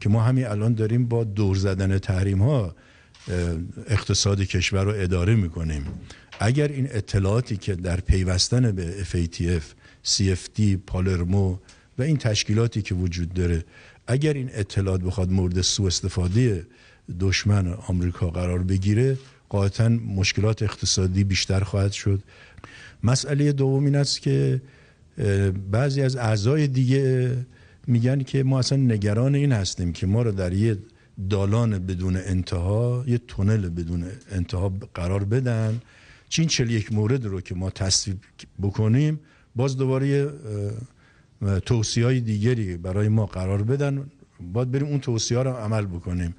که ما همین الان داریم با دور زدن تحریم ها اقتصاد کشور رو اداره میکنیم. اگر این اطلاعاتی که در پیوستن به FATF، CFD، پالرمو و این تشکیلاتی که وجود داره، اگر این اطلاعات بخواد مورد سوء استفاده دشمن آمریکا قرار بگیره، قاطعاً مشکلات اقتصادی بیشتر خواهد شد. مسئله دوم این است که بعضی از اعضای دیگه میگن که ما اصلا نگران این هستیم که ما رو در یه دالان بدون انتها، یه تونل بدون انتها قرار بدن. چین 41 مورد رو که ما تصویب بکنیم، باز دوباره توصیه‌های دیگری برای ما قرار بدن، باید بریم اون توصیه‌ها رو عمل بکنیم.